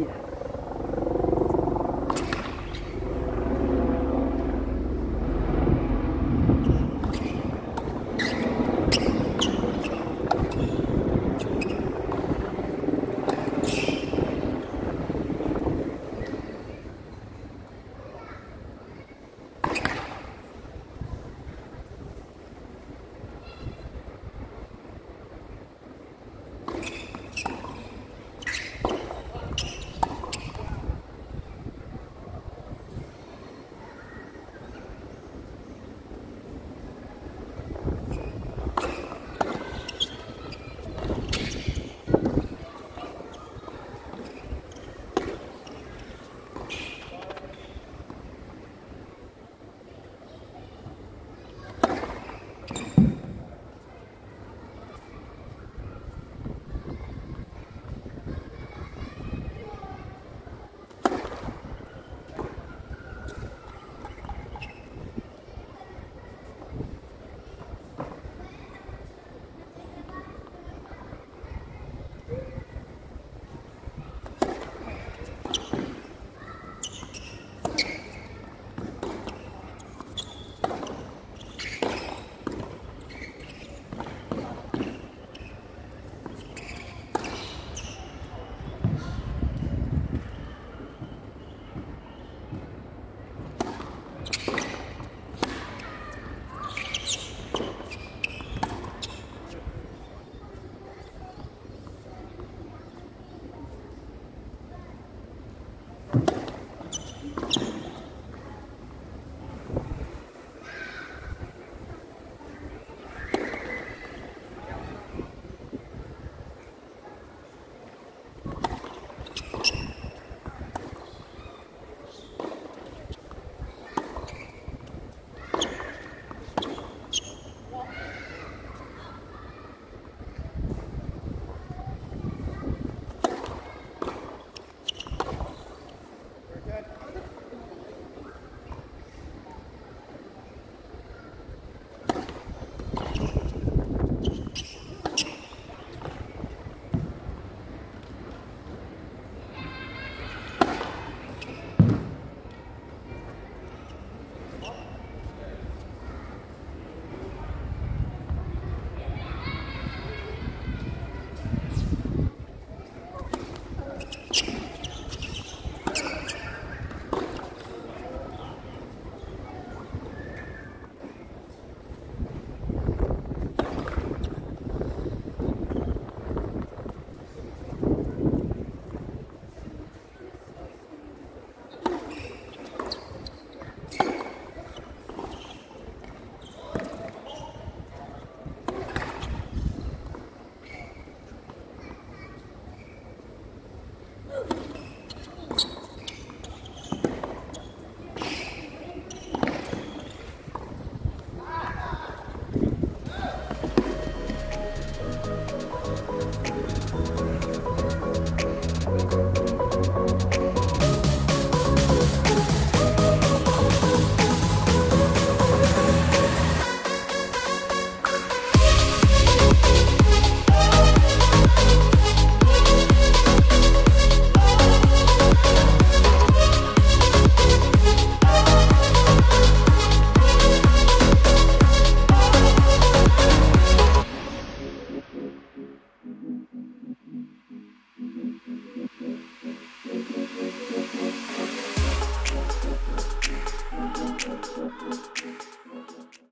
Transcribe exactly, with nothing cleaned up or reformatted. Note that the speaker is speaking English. Yeah.